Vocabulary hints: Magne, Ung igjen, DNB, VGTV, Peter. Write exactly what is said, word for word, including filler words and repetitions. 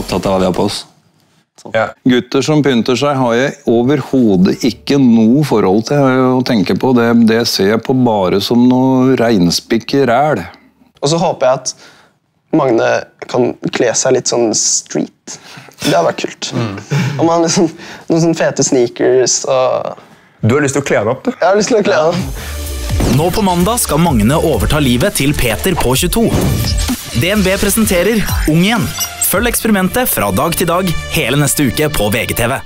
er opptatt av hva vi har på oss. Ja. Gutter som pynter seg har jeg overhodet ikke noe forhold til å tenke på. Det, det ser jeg på bare som noe regnspikke ræl. Og så håper jeg at Magne kan kle seg litt sånn street. Det har vært kult. Mm. Om han liksom, noen sånne fete sneakers og... Du har lyst til å kle han opp, du? Jeg har lyst til å kle han opp. Nå på mandag skal Magne overta livet til Peter på tjueto. D N B presenterer Ung igjen. Følg eksperimentet fra dag til dag hele neste uke på V G T V.